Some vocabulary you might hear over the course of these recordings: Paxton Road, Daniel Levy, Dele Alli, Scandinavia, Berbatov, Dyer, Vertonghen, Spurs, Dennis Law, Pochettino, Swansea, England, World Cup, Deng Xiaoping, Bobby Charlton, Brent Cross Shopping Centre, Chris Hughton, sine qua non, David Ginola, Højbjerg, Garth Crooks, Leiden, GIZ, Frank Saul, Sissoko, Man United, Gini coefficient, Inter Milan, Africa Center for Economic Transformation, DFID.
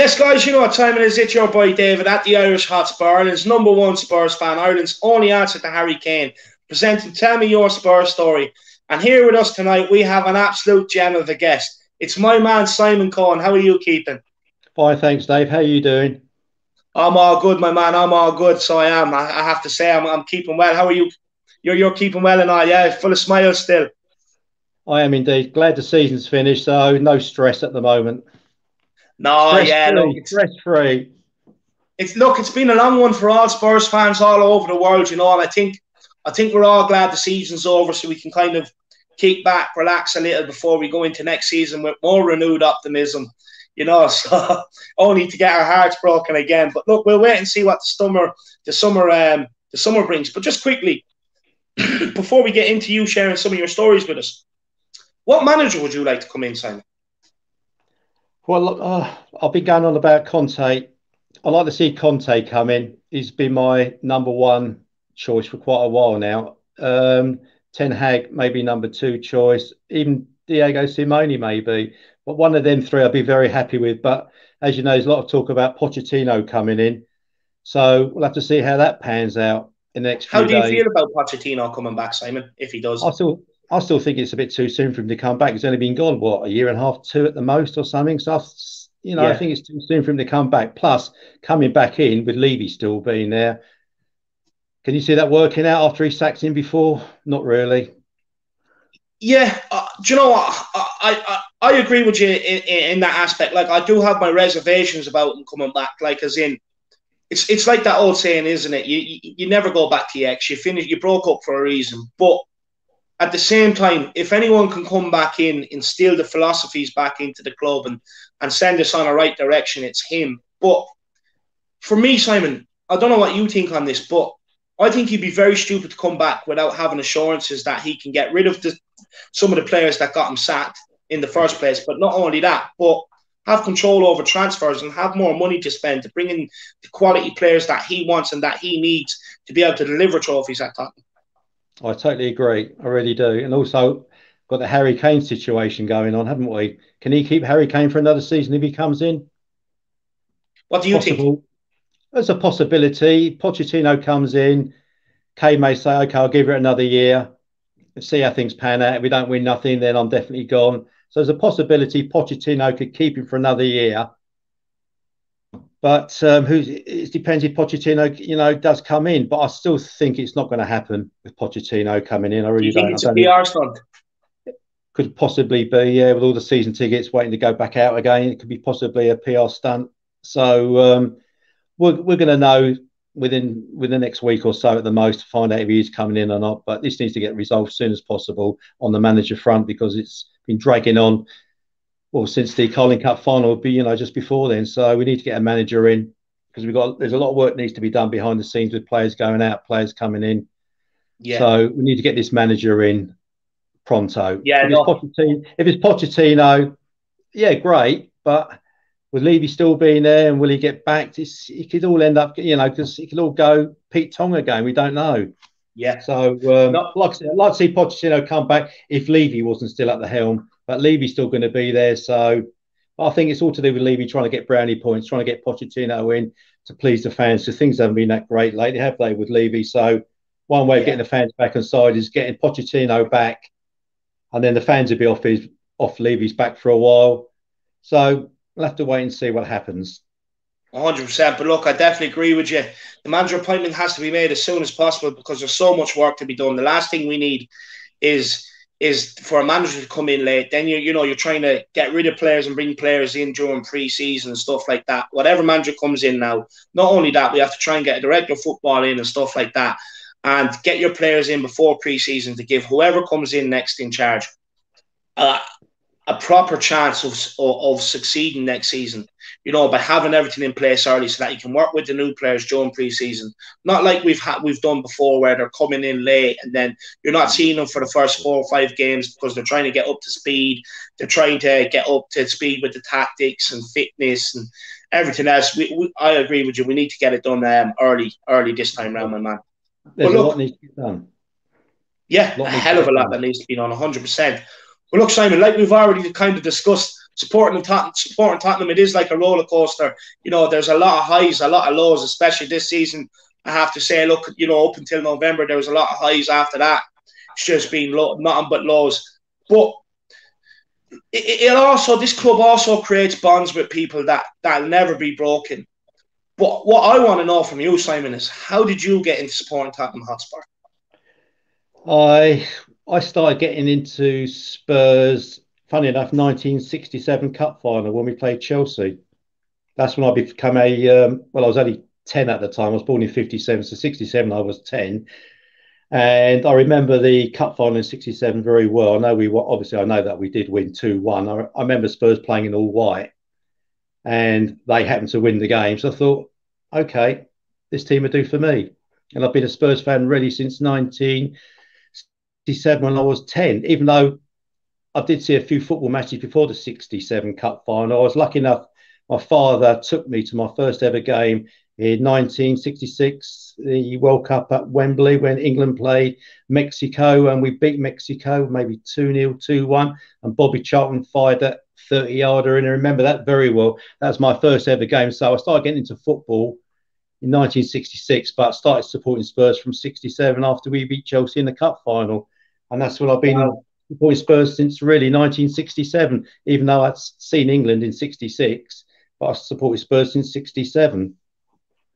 Yes, guys, you know what time it is. It's your boy David at the Irish Hotspur, Ireland's #1 Spurs fan, Ireland's only answer to Harry Kane, presenting Tell Me Your Spurs Story. And here with us tonight, we have an absolute gem of a guest. It's my man, Simon Cohen. How are you keeping? Fine, thanks, Dave. How are you doing? I'm all good, my man. I'm all good. So I am. I have to say, I'm keeping well. How are you? You're keeping well and all, yeah? Full of smiles still. I am indeed. Glad the season's finished, so no stress at the moment. No, stress yeah, free, look, stress-free. It's been a long one for all Spurs fans all over the world, you know, and I think we're all glad the season's over so we can kind of kick back, relax a little before we go into next season with more renewed optimism, you know, so only to get our hearts broken again. But look, we'll wait and see what the summer brings. But just quickly, before we get into you sharing some of your stories with us, what manager would you like to come in, Simon? Well, I've been going on about Conte. I'd like to see Conte come in. He's been my #1 choice for quite a while now. Ten Hag, maybe #2 choice. Even Diego Simeone, maybe. But one of them three I'd be very happy with. But as you know, there's a lot of talk about Pochettino coming in. So we'll have to see how that pans out in the next few days. How do you feel about Pochettino coming back, Simon, if he does? I still think it's a bit too soon for him to come back. He's only been gone, what, a year and a half, two at the most or something. So, I think it's too soon for him to come back. Plus, coming back in with Levy still being there. Can you see that working out after he sacked him before? Not really. Yeah. Do you know what? I agree with you in that aspect. Like, I do have my reservations about him coming back. Like, as in, it's like that old saying, isn't it? You never go back to your ex. You broke up for a reason. But at the same time, if anyone can come back in, instill the philosophies back into the club and send us on a right direction, it's him. But for me, Simon, I don't know what you think on this, but I think he'd be very stupid to come back without having assurances that he can get rid of some of the players that got him sacked in the first place. But not only that, but have control over transfers and have more money to spend to bring in the quality players that he wants and that he needs to be able to deliver trophies at Tottenham. I totally agree. I really do. And also, got the Harry Kane situation going on, haven't we? Can he keep Harry Kane for another season if he comes in? What do you think? There's a possibility. Pochettino comes in. Kane may say, OK, I'll give it another year and see how things pan out. If we don't win nothing, then I'm definitely gone. So there's a possibility Pochettino could keep him for another year. But it depends if Pochettino, you know, does come in. But I still think it's not going to happen with Pochettino coming in. I really don't. It's a PR stunt. Could possibly be, yeah, with all the season tickets waiting to go back out again. It could be possibly a PR stunt. So we're going to know within the next week or so at the most to find out if he is coming in or not. But this needs to get resolved as soon as possible on the manager front because it's been dragging on. Well, since the Carling Cup final would be, you know, just before then. So we need to get a manager in because there's a lot of work needs to be done behind the scenes with players going out, players coming in. Yeah. So we need to get this manager in pronto. Yeah. If it's Pochettino, yeah, great. But with Levy still being there and will he get backed? It could all end up, you know, because it could all go Pete Tong again. We don't know. Yeah. So like I said, I'd like to see Pochettino come back if Levy wasn't still at the helm. But Levy's still going to be there. So I think it's all to do with Levy trying to get brownie points, trying to get Pochettino in to please the fans. So things haven't been that great lately, have they, with Levy? So one way of getting the fans back on side is getting Pochettino back. And then the fans will be off Levy's back for a while. So we'll have to wait and see what happens. 100%. But look, I definitely agree with you. The manager appointment has to be made as soon as possible because there's so much work to be done. The last thing we need is for a manager to come in late, then you're trying to get rid of players and bring players in during pre-season and stuff like that. Whatever manager comes in now, not only that, we have to try and get a director of football in and stuff like that and get your players in before pre-season to give whoever comes in next in charge a proper chance of succeeding next season, you know, by having everything in place early so that you can work with the new players during pre-season. Not like we've done before where they're coming in late and then you're not seeing them for the first 4 or 5 games because they're trying to get up to speed. They're trying to get up to speed with the tactics and fitness and everything else. I agree with you. We need to get it done early this time round, my man. There's a lot needs to be done. Yeah, a hell of a lot that needs to be done, 100%. Well, look, Simon, like we've already kind of discussed, supporting Tottenham, it is like a roller coaster. You know, there's a lot of highs, a lot of lows, especially this season. I have to say, look, you know, up until November, there was a lot of highs. After that, it's just been nothing but lows. But it also, this club also creates bonds with people that'll never be broken. But what I want to know from you, Simon, is how did you get into supporting Tottenham Hotspur? I started getting into Spurs, funny enough, 1967 Cup final when we played Chelsea. That's when I became a, well, I was only 10 at the time. I was born in 57, so 67 I was 10. And I remember the Cup final in 67 very well. I know we were, obviously, I know that we did win 2-1. I remember Spurs playing in all white and they happened to win the game. So I thought, okay, this team would do for me. And I've been a Spurs fan really since 1967 when I was 10, even though I did see a few football matches before the 67 Cup final. I was lucky enough, my father took me to my first ever game in 1966, the World Cup at Wembley when England played Mexico and we beat Mexico, maybe 2-0, 2-1, and Bobby Charlton fired that 30-yarder in. I remember that very well. That was my first ever game. So I started getting into football in 1966, but started supporting Spurs from 67 after we beat Chelsea in the Cup final. And that's what I've been... Wow. Supporting Spurs since really 1967, even though I'd seen England in 66, but I supported Spurs since 67.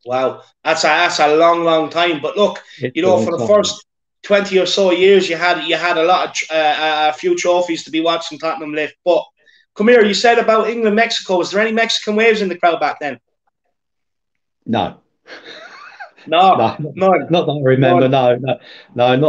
Wow, that's a long, long time. But look, it's, you know, for the first 20 or so years, you had a lot of a few trophies to be watching Tottenham lift. But come here, you said about England, Mexico. Was there any Mexican waves in the crowd back then? No. No, not that I remember. No, not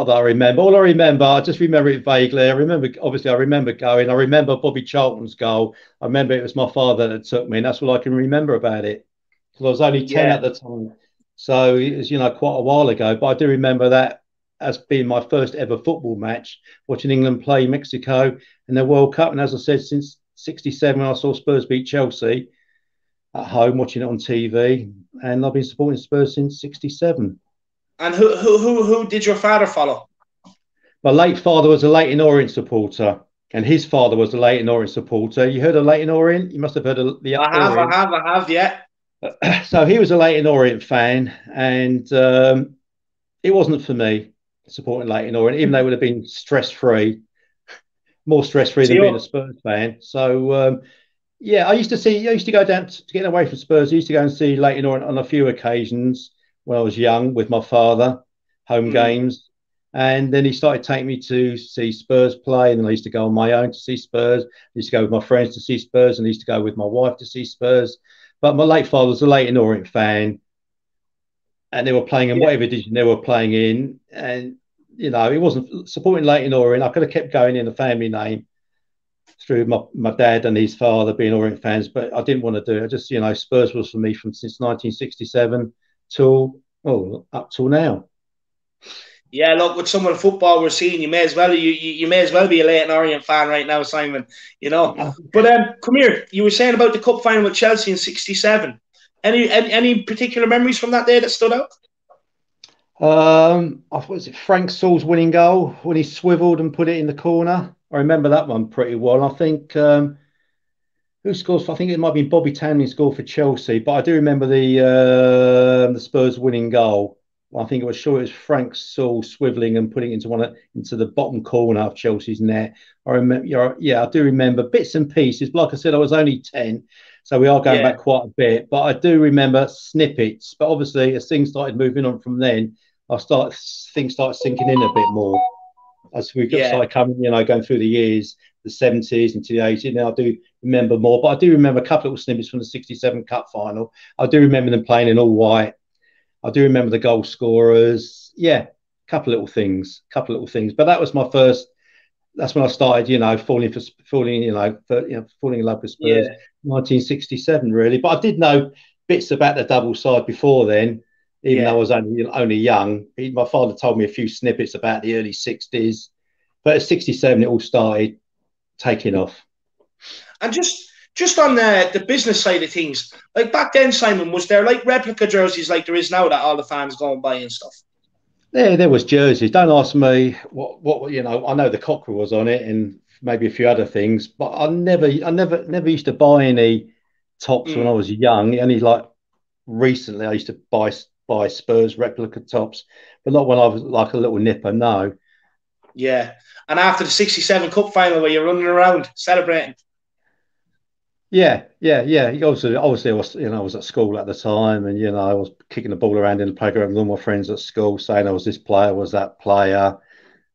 that I remember. All I remember, I just remember it vaguely. I remember, obviously, I remember going. I remember Bobby Charlton's goal. I remember it was my father that took me, and that's all I can remember about it. Because I was only 10 at the time, so it was, you know, quite a while ago. But I do remember that as being my first ever football match, watching England play Mexico in the World Cup. And as I said, since '67, I saw Spurs beat Chelsea at home, watching it on TV, and I've been supporting Spurs since 67. And who did your father follow? My late father was a Leyton Orient supporter, and his father was a Leyton Orient supporter. You heard of Leyton Orient? You must have heard of the... I have, yeah. So he was a Leyton Orient fan, and it wasn't for me, supporting Leyton Orient, even though it would have been stress-free, more stress-free than being a Spurs fan. So... yeah, I used to go down to get away from Spurs. I used to go and see Leyton Orient on a few occasions when I was young with my father, home games. And then he started taking me to see Spurs play. And then I used to go on my own to see Spurs. I used to go with my friends to see Spurs. And I used to go with my wife to see Spurs. But my late father was a Leyton Orient fan. And they were playing in whatever division they were playing in. And, you know, it wasn't supporting Leyton Orient. I could have kept going in the family name through my dad and his father being Orient fans, but I didn't want to do it. I just, you know, Spurs was for me from since 1967 till, up till now. Yeah, look, with some of the football we're seeing, you may as well be a Leyton Orient fan right now, Simon, you know. But come here, you were saying about the cup final with Chelsea in 67. Any particular memories from that day that stood out? Was it Frank Saul's winning goal when he swiveled and put it in the corner? I remember that one pretty well. I think who scores? I think it might be Bobby Townley scored for Chelsea, but I do remember the Spurs winning goal. I think it was Frank Saul swivelling and putting it into the bottom corner of Chelsea's net. I remember, yeah, I do remember bits and pieces. Like I said, I was only 10, so we are going back quite a bit. But I do remember snippets. But obviously, as things started moving on from then, things started sinking in a bit more. As we got started coming, you know, going through the years, the 70s into the 80s, now I do remember more. But I do remember a couple of little snippets from the 67 Cup final. I do remember them playing in all white. I do remember the goal scorers. Yeah, a couple of little things. But that was my first. That's when I started, you know, falling in love with Spurs. Yeah. 1967, really. But I did know bits about the double side before then. Even though I was only young, my father told me a few snippets about the early 60s. But at 67, it all started taking off. And just on the business side of things, like back then, Simon, was there like replica jerseys like there is now that all the fans go and buy and stuff? Yeah, there was jerseys. Don't ask me what, you know, I know the Cockerel was on it and maybe a few other things, but I never used to buy any tops when I was young. Only like recently I used to buy Spurs replica tops, but not when I was like a little nipper. No. Yeah, and after the '67 Cup final where you're running around celebrating. Yeah. Obviously, I was at school at the time, and I was kicking the ball around in the playground with all my friends at school, saying I was this player, was that player,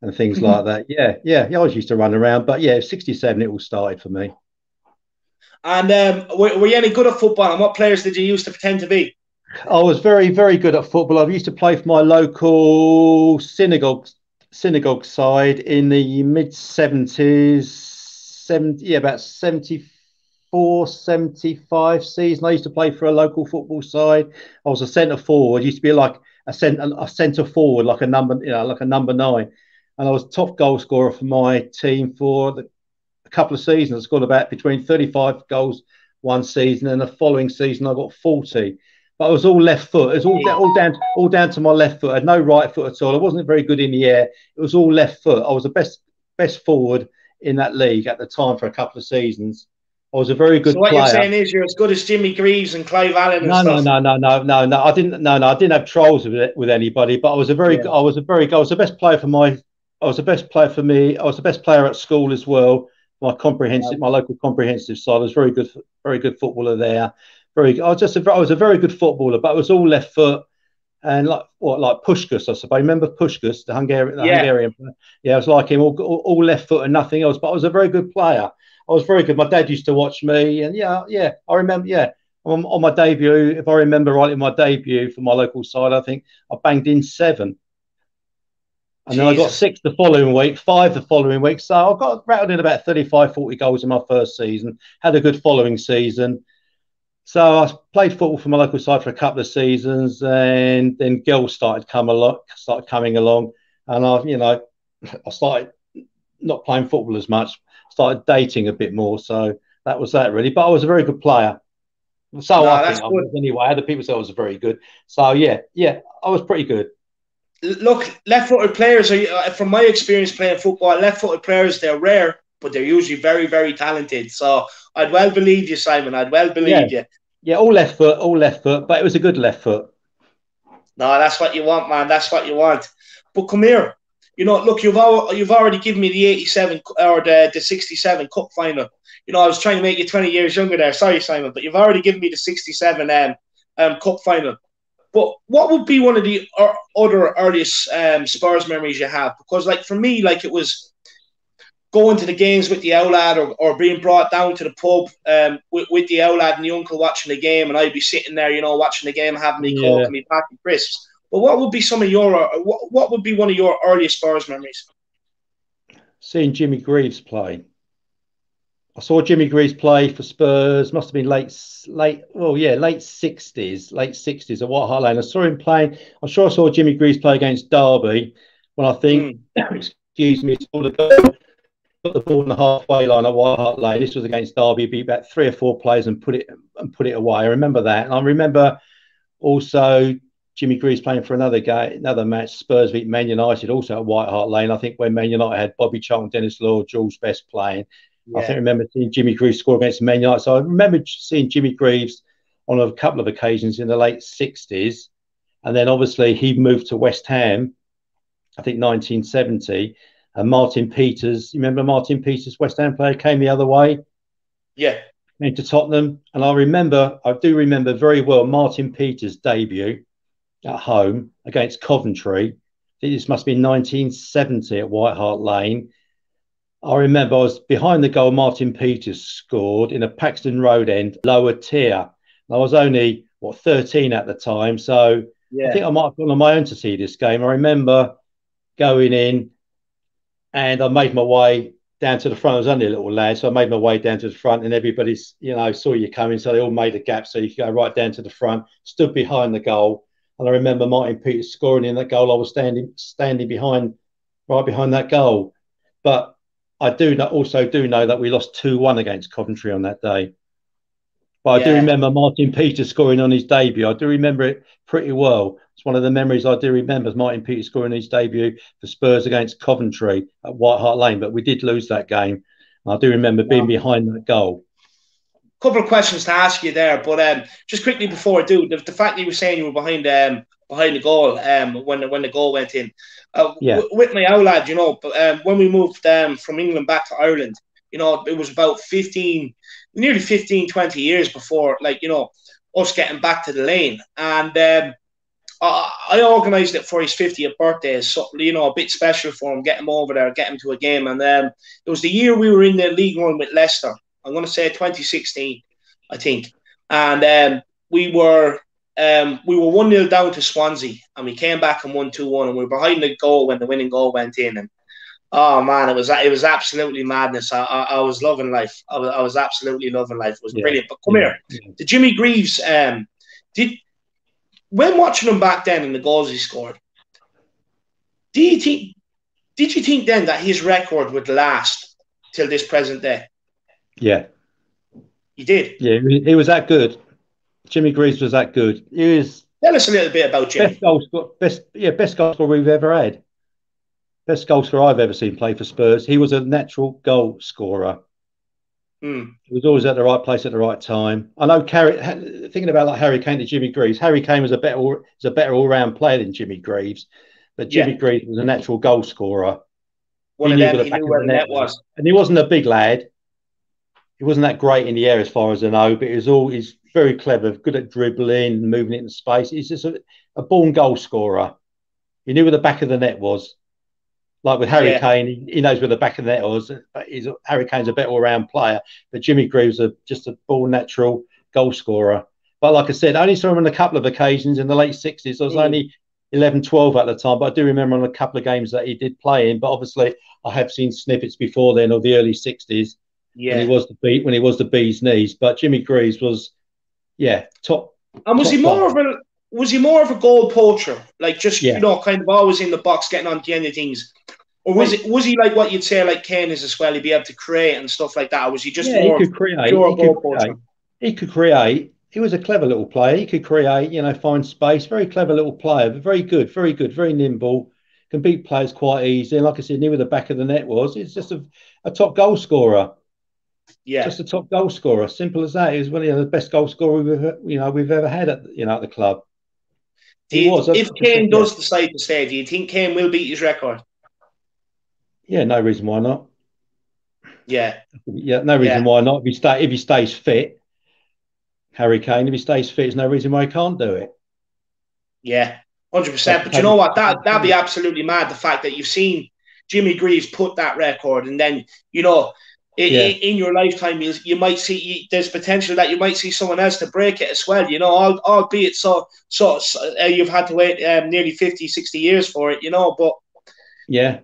and things like that. Yeah. I was used to run around, but yeah, '67 it all started for me. And were you any good at football? And what players did you used to pretend to be? I was very, very good at football. I used to play for my local synagogue side in the mid '70s, about 74. 75 season. I used to play for a local football side. I was a centre forward. I used to be like a centre forward, like a number, like a number 9. And I was top goal scorer for my team for a couple of seasons. I scored about between 35 goals one season, and the following season I got 40. But I was all left foot. It was all down to my left foot. I had no right foot at all. I wasn't very good in the air. It was all left foot. I was the best forward in that league at the time for a couple of seasons. I was a very good player. So what you're saying is you're as good as Jimmy Greaves and Clive Allen and stuff. No. I didn't have trials with anybody, but I was a very good, I was the best player for my, I was the best player for me. I was the best player at school as well. My local comprehensive side. I was very good footballer there. I was a very good footballer, but I was all left foot. And like Pushkas, I suppose. Remember Pushkas, the Hungarian player? Yeah, I was like him, all left foot and nothing else. But I was a very good player. I was very good. My dad used to watch me, and I remember. Yeah, on my debut, if I remember rightly, my debut for my local side, I think I banged in 7, and then I got 6 the following week, 5 the following week. So I got rattled in about 35, 40 goals in my first season. Had a good following season. So I played football for my local side for a couple of seasons, and then girls started coming along, and I started not playing football as much. Started dating a bit more, so that was that really. But I was a very good player. So I think, anyway. Other people said I was very good. So yeah, I was pretty good. Look, left-footed players are, from my experience playing football, left-footed players, they're rare, but they're usually very, very talented. So I'd well believe you, Simon. I'd well believe you. Yeah, all left foot, but it was a good left foot. No, that's what you want, man. That's what you want. But come here. Look, you've already given me the 87 or the 67 Cup final. I was trying to make you 20 years younger there. Sorry, Simon, but you've already given me the 67 Cup final. But what would be one of the other earliest Spurs memories you have? Because, for me, it was going to the games with the old lad or being brought down to the pub with the old lad and the uncle watching the game, and I'd be sitting there, watching the game, having me Coke and me pack and crisps. But what would be what would be one of your earliest Spurs memories? Seeing Jimmy Greaves play. I saw Jimmy Greaves play for Spurs. Must have been late 60s at White Hart Lane. I saw him playing. I'm sure I saw Jimmy Greaves play against Derby when I think, excuse me, saw the goal, put the ball in the halfway line at White Hart Lane. This was against Derby. Beat about 3 or 4 players and put it away. I remember that, and I remember also Jimmy Greaves playing for another match. Spurs beat Man United also at White Hart Lane. I think when Man United had Bobby Charlton, Dennis Law, Jules Best playing. Yeah. I think I remember seeing Jimmy Greaves score against Man United. So I remember seeing Jimmy Greaves on a couple of occasions in the late 60s. And then obviously he moved to West Ham, I think 1970. And Martin Peters, you remember Martin Peters, West Ham player, came the other way? Yeah. Into Tottenham. And I do remember very well Martin Peters' debut at home against Coventry. This must be 1970 at White Hart Lane. I remember I was behind the goal Martin Peters scored in a Paxton Road end, lower tier. And I was only, 13 at the time. So yeah. I think I might have gone on my own to see this game. I remember going in and I made my way down to the front. I was only a little lad, so I made my way down to the front, and everybody's, saw you coming. So they all made a gap so you could go right down to the front, stood behind the goal. And I remember Martin Peters scoring in that goal. I was standing right behind that goal. But I do know that we lost 2-1 against Coventry on that day. But I do remember Martin Peters scoring on his debut. I do remember it pretty well. It's one of the memories I do remember, is Martin Peters scoring his debut for Spurs against Coventry at White Hart Lane, but we did lose that game. I do remember being behind that goal. A couple of questions to ask you there, but just quickly before I do, the fact that you were saying you were behind the goal when the goal went in. With my old lad, you know, when we moved from England back to Ireland, you know, it was about 20 years before, like, you know, us getting back to the lane. And I organised it for his 50th birthday, so, you know, a bit special for him, get him over there, get him to a game. And it was the year we were in the League One with Leicester. I'm going to say 2016, I think. And we were 1-0 down to Swansea, and we came back and won 2-1, and we were behind the goal when the winning goal went in. And oh man, it was absolutely madness. I was loving life. I was absolutely loving life. It was brilliant. But come here, the Jimmy Greaves. When watching him back then and the goals he scored, did you think then that his record would last till this present day? Yeah, he did. Yeah, he was that good. Jimmy Greaves was that good. He was. Tell us a little bit about Jimmy. Best goal scorer we've ever had. Best goal scorer I've ever seen play for Spurs. He was a natural goal scorer. He was always at the right place at the right time. I know. Thinking about like Harry Kane to Jimmy Greaves, Harry Kane was a better all-round player than Jimmy Greaves, but Jimmy Greaves was a natural goal scorer. One of them, he knew where the net was, and he wasn't a big lad. He wasn't that great in the air, as far as I know, but he's very clever, good at dribbling, moving it in space. He's just a born goal scorer. He knew where the back of the net was. Like with Harry Kane, he knows where the back of the net was. Harry Kane's a better all-round player, but Jimmy Greaves is just a born natural goal scorer. But like I said, I only saw him on a couple of occasions in the late 60s. I was only 11, 12 at the time, but I do remember on a couple of games that he did play in. But obviously, I have seen snippets before then of the early 60s when he was the bee's knees. But Jimmy Greaves was, top. And was top he more player. Of a was he more of a goal poacher, like just you know, kind of always in the box, getting on the end of things? Or was he like what you'd say, like Kane is as well? He'd be able to create and stuff like that. Or was he just more of a goal? He could create. He was a clever little player. He could create, you know, find space. Very clever little player, but very good, very nimble. Can beat players quite easily. And like I said, knew where the back of the net was. It's just a top goal scorer. Yeah, just a top goal scorer. Simple as that. He was one of the best goal scorer we've ever had at the club. If Kane does decide to stay, do you think Kane will beat his record? Yeah, no reason why not. Yeah, no reason why not. If he stays fit, Harry Kane, if he stays fit, there's no reason why he can't do it. Yeah, 100%. But you know what? That'd be absolutely mad, the fact that you've seen Jimmy Greaves put that record, and then, you know, in your lifetime, you might see there's potential that you might see someone else to break it as well. You know, albeit so you've had to wait nearly 50, 60 years for it, you know, but... yeah.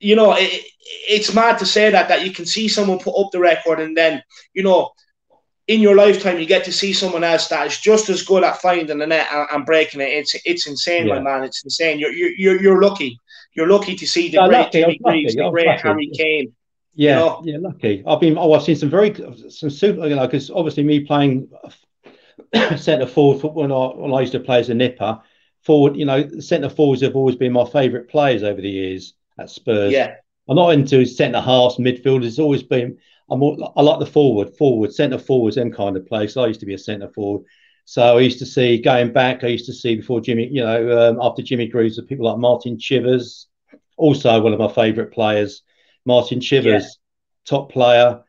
You know, it's mad to say that you can see someone put up the record, and then, you know, in your lifetime, you get to see someone else that is just as good at finding the net and breaking it. It's insane, my man. It's insane. You're lucky. You're lucky to see the great Jimmy Greaves, the great Harry Kane. Yeah, you know? Lucky. I've seen some super, you know, because obviously me playing centre forward when I used to play as a nipper forward, you know, centre forwards have always been my favourite players over the years at Spurs. Yeah, I'm not into centre halves, midfielders. It's always been I like the forward, centre forwards, them kind of players. So I used to be a centre forward, so I used to see going back. I used to see before Jimmy, you know, after Jimmy Greaves, people like Martin Chivers, also one of my favourite players. Martin Chivers, top player,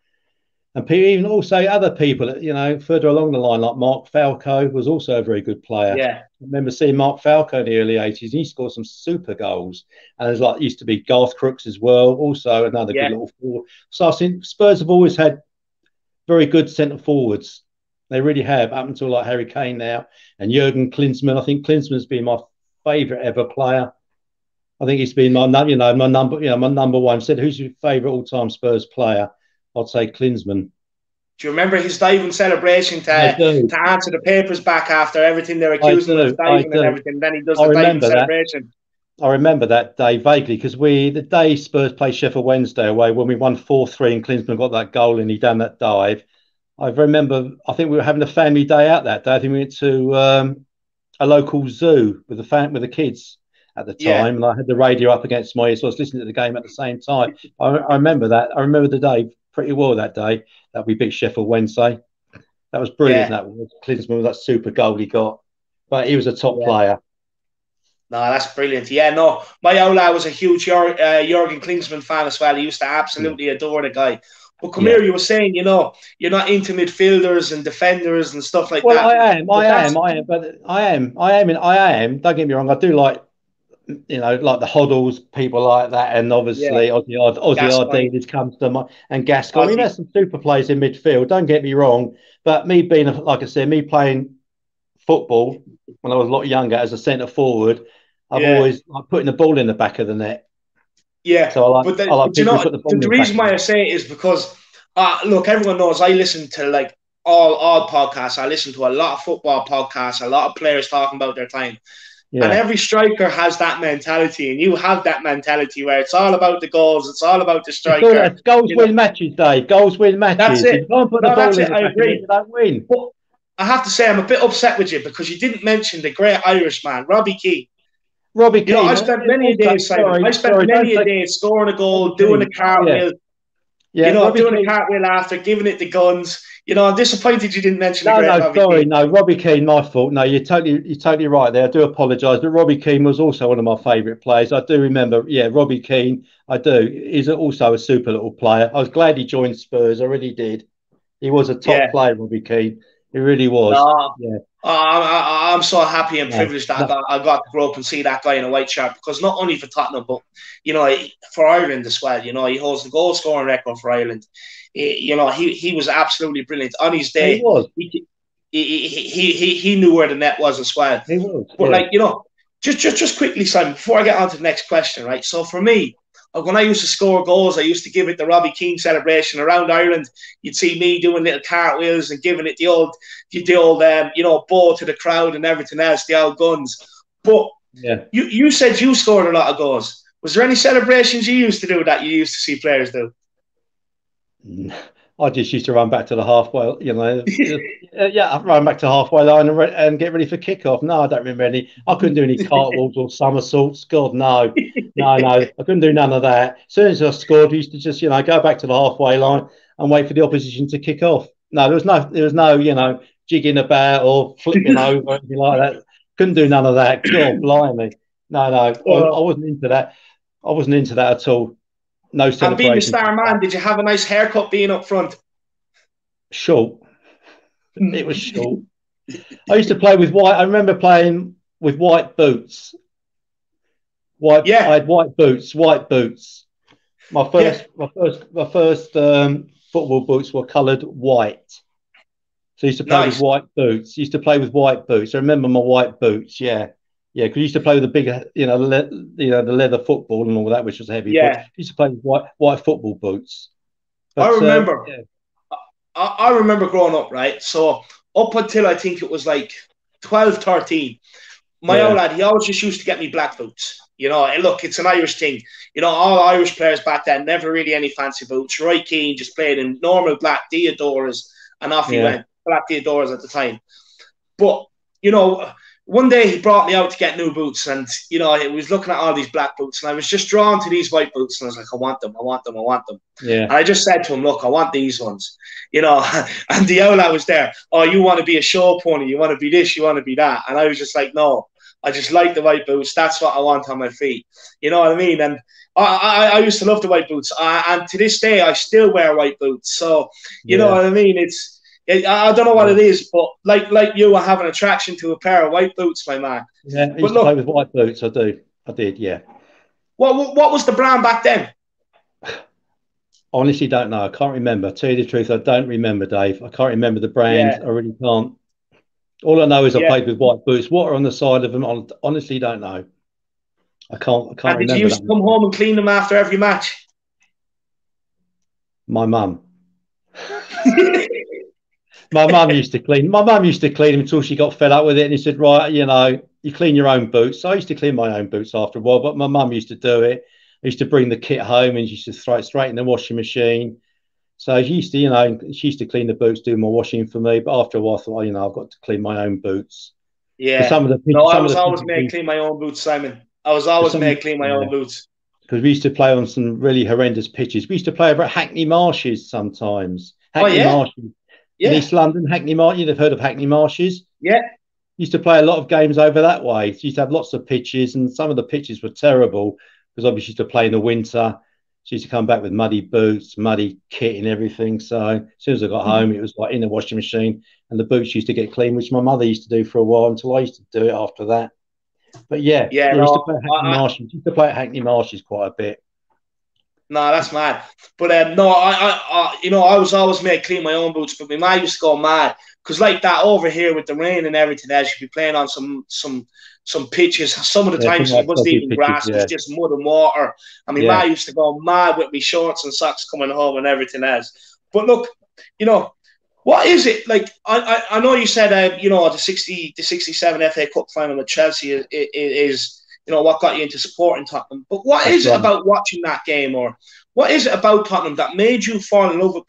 and even also other people, you know, further along the line, like Mark Falco was also a very good player. Yeah, I remember seeing Mark Falco in the early 80s, and he scored some super goals. And there's like used to be Garth Crooks as well, also another good little forward. So I've seen Spurs have always had very good centre forwards. They really have, up until like Harry Kane now and Jürgen Klinsmann. I think Klinsmann's been my favourite ever player. I think he's been my number one. Said, who's your favourite all-time Spurs player? I'd say Klinsmann. Do you remember his diving celebration to answer the papers back after everything they're accusing him of diving and everything? Then he does the diving celebration. I remember that day vaguely because the day Spurs played Sheffield Wednesday away, when we won 4-3 and Klinsmann got that goal and he done that dive. I remember, I think we were having a family day out that day. I think we went to a local zoo with the kids at the time, and I had the radio up against my ear, so I was listening to the game at the same time. I remember that. I remember the day pretty well, that day that we beat Sheffield Wednesday. That was brilliant. That was Klinsmann with that super goal he got, but he was a top player. No, that's brilliant. Yeah, no, my Ola was a huge Jürgen Klinsmann fan as well. He used to absolutely adore the guy. But come here, you were saying, you know, you're not into midfielders and defenders and stuff like that. Well, I am. Don't get me wrong, I do like, you know, like the Hoddles, people like that, and obviously Ozzy Ardiles comes to mind, and Gascoigne. I mean, there's some super players in midfield. Don't get me wrong, but me being, like I said, me playing football when I was a lot younger as a centre forward, I've always like putting the ball in the back of the net. Yeah, so the reason why I say it is because, look, everyone knows I listen to like all podcasts. I listen to a lot of football podcasts, a lot of players talking about their time. Yeah. And every striker has that mentality, and you have that mentality where it's all about the goals, it's all about the striker. That's goals win matches, Dave. Goals win matches. That's it. I agree. Don't win. But I have to say, I'm a bit upset with you because you didn't mention the great Irishman, Robbie Keane. Robbie Keane. You know, I spent many a day, Simon. I spent many a day scoring a goal, doing a cartwheel. Yeah, you know, Robbie doing a cartwheel after, giving it the guns. You know, I'm disappointed you didn't mention the great Robbie Keane. No, Robbie Keane, my fault. No, you're totally right there. I do apologise. But Robbie Keane was also one of my favourite players. I do remember, Robbie Keane, I do. He's also a super little player. I was glad he joined Spurs. I really did. He was a top player, Robbie Keane. He really was. I'm so happy and privileged that I got to grow up and see that guy in a white shirt, because not only for Tottenham, but, you know, for Ireland as well. You know, he holds the goal scoring record for Ireland. You know, he was absolutely brilliant on his day. He was. He knew where the net was as well. He was. But like, you know, just quickly, Simon, before I get on to the next question, right? So for me, when I used to score goals, I used to give it the Robbie Keane celebration around Ireland. You'd see me doing little cartwheels and giving it the old you know, bow to the crowd and everything else, the old guns. But you said you scored a lot of goals. Was there any celebrations you used to do that you used to see players do? I just used to run back to the halfway, you know. I ran back to the halfway line and get ready for kickoff. No, I don't remember any. I couldn't do any cartwheels or somersaults. God, no. No. I couldn't do none of that. As soon as I scored, I used to just, you know, go back to the halfway line and wait for the opposition to kick off. No, there was no, you know, jigging about or flipping over or anything like that. Couldn't do none of that. God, blimey. No. I wasn't into that. I wasn't into that at all. No celebration. And being the star man, did you have a nice haircut being up front? Short. It was short. I used to play with white. I remember playing with white boots. I had white boots. My first football boots were coloured white. So I used to play with white boots. I remember my white boots. Yeah, because you used to play with the big, you know, the leather football and all that, which was heavy. Yeah, you used to play with white football boots. But, I remember. I remember growing up, right? So up until I think it was like 12, 13, my old lad, he always just used to get me black boots. You know, and look, it's an Irish thing. You know, all Irish players back then, never really any fancy boots. Roy Keane just played in normal black Diadoras, and off he went. Black Diadoras at the time. But, you know... One day he brought me out to get new boots, and, you know, I was looking at all these black boots, and I was just drawn to these white boots, and I was like, I want them. Yeah. And I just said to him, look, I want these ones, you know, and the owl I was there, oh, you want to be a show pony, you want to be this, you want to be that. And I was just like, no, I just like the white boots. That's what I want on my feet. You know what I mean? And I used to love the white boots. And to this day, I still wear white boots. So, you know what I mean? I don't know what it is, but like you, I have an attraction to a pair of white boots, my man. Yeah, I used to play with white boots. I did. Yeah. What was the brand back then? Honestly, don't know. I can't remember. Tell you the truth, I don't remember, Dave. I can't remember the brand. Yeah. I really can't. All I know is I played with white boots. What are on the side of them? Honestly, don't know. I can't remember. Did you used to come home and clean them after every match? My mum. My mum used to clean them until she got fed up with it, and she said, right, you know, you clean your own boots. So I used to clean my own boots after a while, but my mum used to do it. I used to bring the kit home, and she used to throw it straight in the washing machine. So she used to clean the boots, do my washing for me. But after a while, I thought, I've got to clean my own boots. Yeah. I was always made clean my own boots, Simon. Because we used to play on some really horrendous pitches. We used to play over at Hackney Marshes sometimes. Hackney Marshes. Yeah. In East London, Hackney Marshes. You'd have heard of Hackney Marshes. Yeah. Used to play a lot of games over that way. She used to have lots of pitches, and some of the pitches were terrible because obviously she used to play in the winter. She used to come back with muddy boots, muddy kit and everything. So as soon as I got home, it was like in the washing machine, and the boots used to get clean, which my mother used to do for a while until I used to do it after that. But used to play at Hackney Marshes quite a bit. No, that's mad. But I was always made clean my own boots, but my mum used to go mad because like that over here with the rain and everything, I should be playing on some pitches. Some of the times it wasn't even grass; it was just mud and water. And my mum used to go mad with me shorts and socks coming home and everything else. But look, you know, what is it like? I know you said the 67 FA Cup final with Chelsea is you know, what got you into supporting Tottenham. But what is it about watching that game, or what is it about Tottenham that made you fall in love with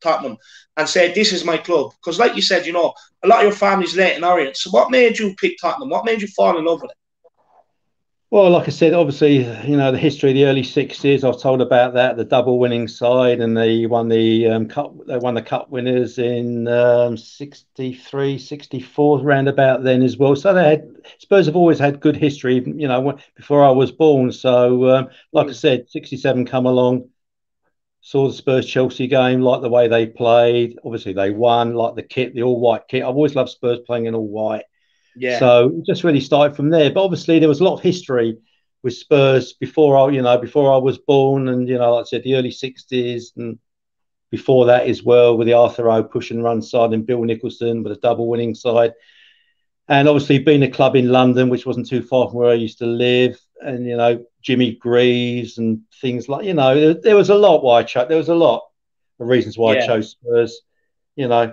Tottenham and say, this is my club? Because like you said, you know, a lot of your family's Leyton Orient. So what made you pick Tottenham? What made you fall in love with it? Well, like I said, obviously, you know, the history of the early 60s, I've told about that, the double winning side, and they won the cup. They won the cup winners in 63, 64, round about then as well. So they had, Spurs have always had good history, you know, before I was born. So, like I said, 67 come along, saw the Spurs-Chelsea game, like the way they played. Obviously, they won, like the kit, the all-white kit. I've always loved Spurs playing in all-white. Yeah. So it just really started from there. But obviously there was a lot of history with Spurs before I was born, and you know, like I said, the early 60s and before that as well, with the Arthur Rowe push and run side and Bill Nicholson with a double winning side. And obviously being a club in London, which wasn't too far from where I used to live, and you know, Jimmy Greaves and things like, you know, there was a lot why I chose. There was a lot of reasons why I chose Spurs, you know.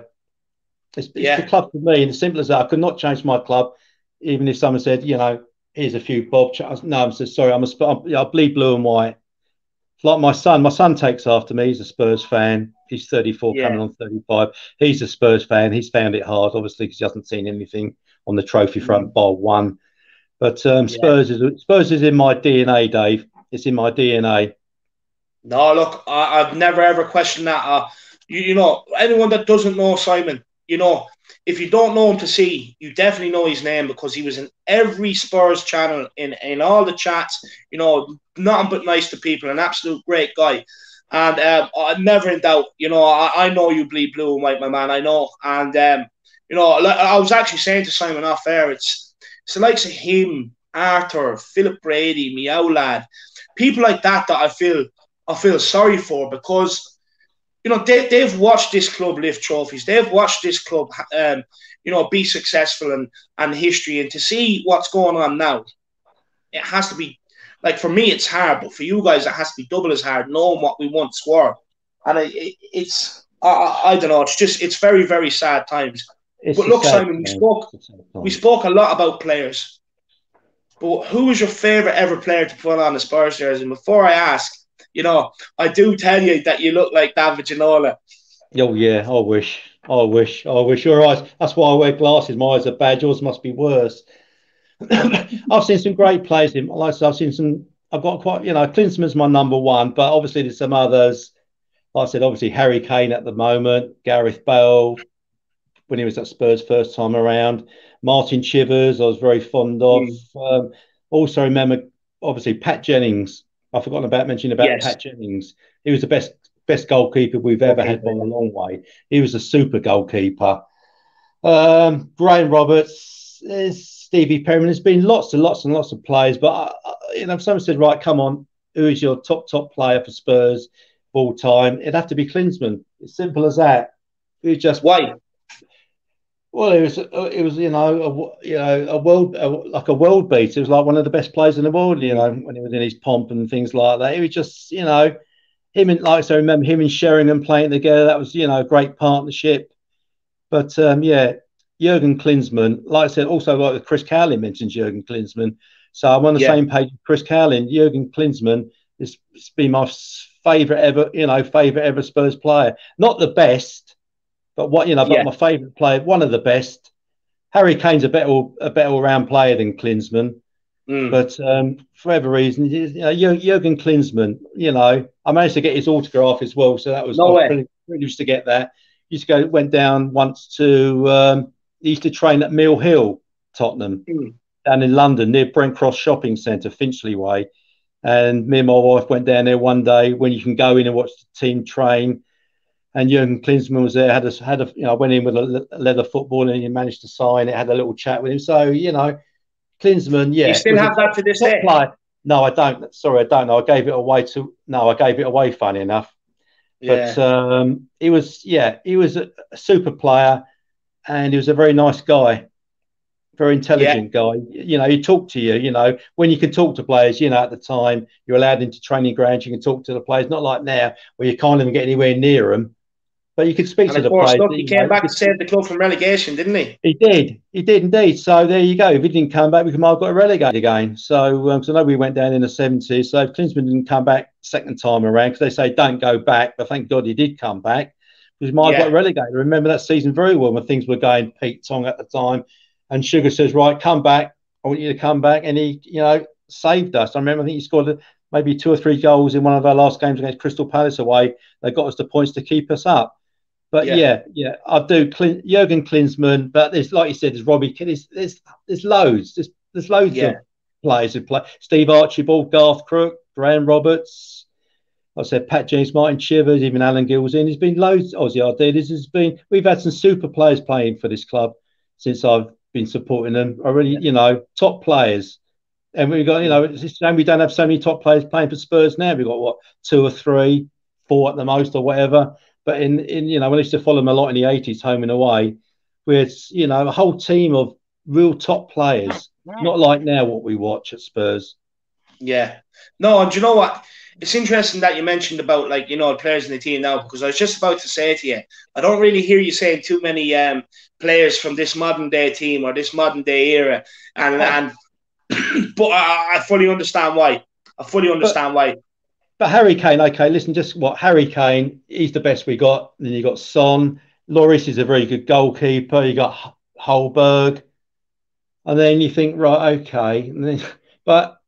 It's the club for me, and as simple as that. I could not change my club, even if someone said, you know, here's a few bob. No, I'm so sorry. I bleed blue and white. Like my son takes after me. He's a Spurs fan. He's 34, coming on 35. He's a Spurs fan. He's found it hard, obviously, because he hasn't seen anything on the trophy front bar one. But Spurs is in my DNA, Dave. It's in my DNA. No, look, I've never ever questioned that. You know, anyone that doesn't know Simon, you know, if you don't know him to see, you definitely know his name, because he was in every Spurs channel, in all the chats, you know, nothing but nice to people, an absolute great guy. And I'm never in doubt, you know, I know you bleed blue and white, my man, I know. And, you know, I was actually saying to Simon off air, it's the likes of him, Arthur, Philip Brady, Meow Lad, people like that that I feel sorry for, because you know, they've watched this club lift trophies. They've watched this club, you know, be successful and history. And to see what's going on now, it has to be, like, for me, it's hard. But for you guys, it has to be double as hard, knowing what we once were. And I don't know. It's just, it's very, very sad times. But look, Simon, we spoke a lot about players. But who was your favourite ever player to put on the Spurs jersey? And before I ask, you know, I do tell you that you look like David Ginola. Oh, yeah, I wish. Your eyes, that's why I wear glasses. My eyes are bad. Yours must be worse. I've seen some great players in my life. I've got quite, you know, Klinsmann's my number one, but obviously there's some others. Like I said, obviously Harry Kane at the moment, Gareth Bale, when he was at Spurs first time around, Martin Chivers, I was very fond of. Also remember, obviously, Pat Jennings. I've forgotten about mentioning about Pat Jennings. He was the best goalkeeper we've ever had by a long way. He was a super goalkeeper. Graham Roberts, Stevie Perryman. There's been lots and lots and lots of players. But, you know, if someone said, right, come on, who is your top player for Spurs of all time? It'd have to be Klinsmann. It's simple as that. He just wait. Well, it was a world beater. It was like one of the best players in the world, you know, when he was in his pomp and things like that. It was just, you know, him and I remember him and Sheringham playing together. That was, you know, a great partnership. But Jürgen Klinsmann, like I said, also like Chris Cowlin mentioned Jürgen Klinsmann. So I'm on the same page with Chris Cowlin. Jürgen Klinsmann has been my favourite ever Spurs player. Not the best. But my favourite player, one of the best, Harry Kane's a better all-round player than Klinsmann, but for whatever reason, Jürgen Klinsmann, I managed to get his autograph as well, so that was privileged to get that. Went down once to he used to train at Mill Hill, Tottenham, down in London near Brent Cross Shopping Centre, Finchley Way, and me and my wife went down there one day when you can go in and watch the team train. And Jürgen Klinsmann was there, went in with a leather football and he managed to sign it, had a little chat with him. So, Klinsmann, yeah. You still have that to this day? No, I don't. Sorry, I don't know. I gave it away, funny enough. Yeah. But he was a super player and he was a very nice guy, very intelligent guy. He talked to you, when you can talk to players, at the time you're allowed into training grounds, you can talk to the players, not like now where you can't even get anywhere near them. But you could speak to the players. Look, he came back and saved the club from relegation, didn't he? He did. He did indeed. So there you go. If he didn't come back, we might have got relegated again. So I know we went down in the 70s. So if Klinsmann didn't come back second time around, because they say don't go back, but thank God he did come back, because we might have got relegated. I remember that season very well when things were going Pete Tong at the time, and Sugar says, right, come back. I want you to come back. And he, saved us. I remember, I think he scored maybe 2 or 3 goals in one of our last games against Crystal Palace away. They got us the points to keep us up. But I do Jürgen Klinsmann. But there's, like you said, there's Robbie Keane. There's loads. There's loads of players who play. Steve Archibald, Garth Crooks, Graham Roberts. Like I said, Pat Jennings, Martin Chivers, even Alan Gilson. There's been loads. Aussie ideas. We've had some super players playing for this club since I've been supporting them. I really, top players. And we've got, it's a shame we don't have so many top players playing for Spurs now. We've got 2 or 3, 4 at the most, or whatever. But when I used to follow them a lot in the 80s, home and away, where it's, a whole team of real top players, not like now what we watch at Spurs. Yeah. No, and do you know what? It's interesting that you mentioned about, players in the team now, because I was just about to say to you, I don't really hear you saying too many players from this modern-day team or this modern-day era. But I fully understand why. But Harry Kane, okay, listen, Harry Kane, he's the best we got. Then you got Son. Lloris is a very good goalkeeper. You got Højbjerg. And then you think, right, okay. But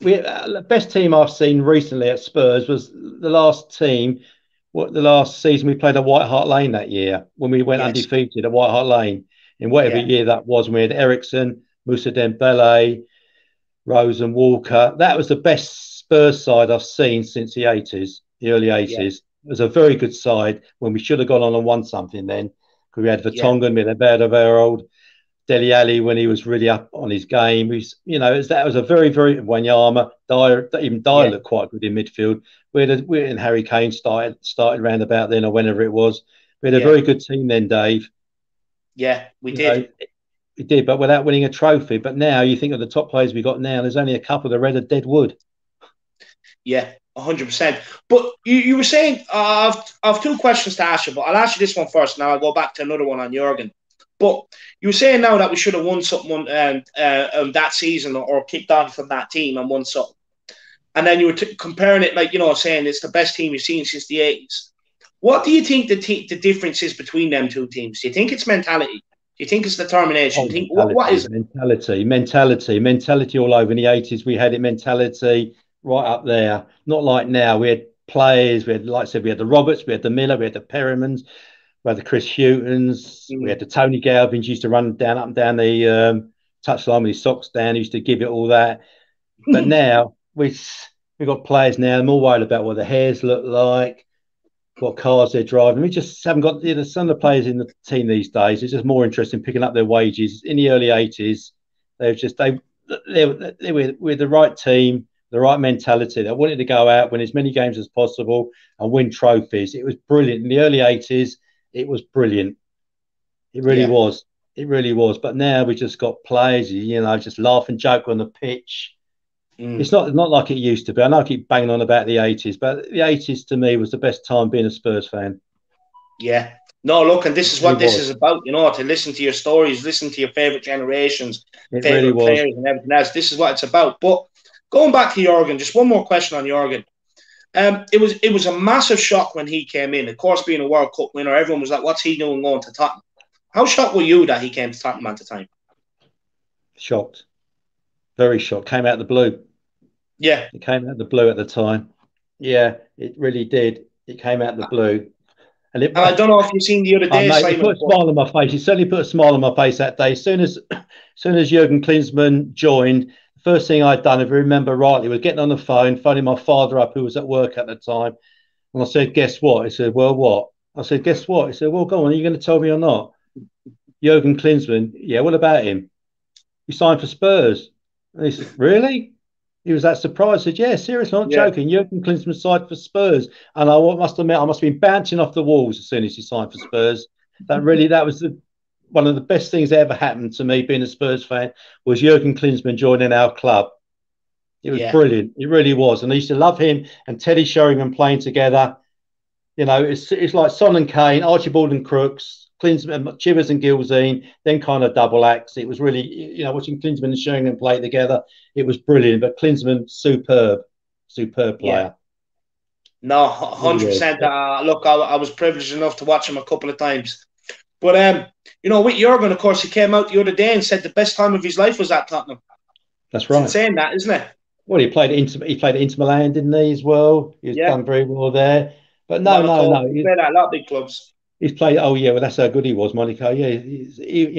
the best team I've seen recently at Spurs was the last team, the last season we played at White Hart Lane that year, when we went undefeated at White Hart Lane in whatever year that was, and we had Eriksson, Moussa Dembele, Rose and Walker. That was the best Spurs side I've seen since the 80s, the early 80s. Yeah. It was a very good side when we should have gone on and won something then, because we had Vertonghen, we had Alderweireld, Dele Alli when he was really up on his game. That was a very, very Wanyama, Dyer, even Dyer looked quite good in midfield. We and Harry Kane started round about then or whenever it was. We had a very good team then, Dave. Yeah, we did. It did, but without winning a trophy. But now you think of the top players we got now, there's only a couple that are dead wood. Yeah, 100%. But you were saying, I've 2 questions to ask you, but I'll ask you this one first, and I'll go back to another one on Jürgen. But you were saying now that we should have won something that season, or kicked on from that team and won something. And then you were comparing it, saying it's the best team you've seen since the 80s. What do you think the difference is between them 2 teams? Do you think it's mentality? Do you think it's determination? What is it? Mentality all over. In the 80s, we had it, mentality right up there. Not like now. We had players. We had, like I said, we had the Roberts, we had the Miller, we had the Perrimans, we had the Chris Hutons, we had the Tony Galvins, used to run down, up and down the touchline with his socks down, used to give it all that. But now we've got players now. I'm all worried about what the hairs look like, what cars they're driving. We just haven't got some of the players in the team these days. It's just more interesting picking up their wages. In the early 80s, they were the right team, the right mentality. They wanted to go out, win as many games as possible and win trophies. It was brilliant. In the early 80s, it was brilliant. It really was. It really was. But now we just got players, just laugh and joke on the pitch. It's not like it used to be. I know I keep banging on about the 80s, but the 80s to me was the best time being a Spurs fan. Yeah. No, look, and this is what this is about, to listen to your stories, listen to your favourite generations, favourite players and everything else. This is what it's about. But going back to Jürgen, just one more question on Jürgen. It was a massive shock when he came in. Of course, being a World Cup winner, everyone was like, what's he doing going to Tottenham? How shocked were you that he came to Tottenham at the time? Shocked. Very shocked. Came out of the blue. Yeah. It came out of the blue at the time. Yeah, it really did. It came out of the blue. And, it, and I don't know if you've seen the other day. It put a smile on my face. It certainly put a smile on my face that day. As soon as Jürgen Klinsmann joined, the first thing I'd done, if I remember rightly, was getting on the phone, phoning my father up, who was at work at the time. And I said, guess what? He said, well, what? I said, guess what? He said, well, go on. Are you going to tell me or not? Jürgen Klinsmann. Yeah, what about him? He signed for Spurs. And he said, really? He was that surprised. I said, yeah, seriously, I'm not joking. Jürgen Klinsmann signed for Spurs. And I must admit, I must have been bouncing off the walls as soon as he signed for Spurs. That was one of the best things that ever happened to me being a Spurs fan, was Jürgen Klinsmann joining our club. It was brilliant. It really was. And I used to love him and Teddy Sheringham playing together. You know, it's like Son and Kane, Archibald and Crooks, Klinsmann, Chivers and Gilzine, then kind of double acts. It was really, you know, watching Klinsmann and Sheringham play together, it was brilliant. But Klinsmann, superb player. Yeah. No, 100%. Look, I was privileged enough to watch him a couple of times. But, you know, with Jürgen, of course, he came out the other day and said the best time of his life was at Tottenham. That's right. It's insane that, isn't it? Well, he played at Inter Milan, didn't he, as well? He's done very well there. But no. He played at a lot of big clubs. He's played, that's how good he was, Monaco. Yeah, he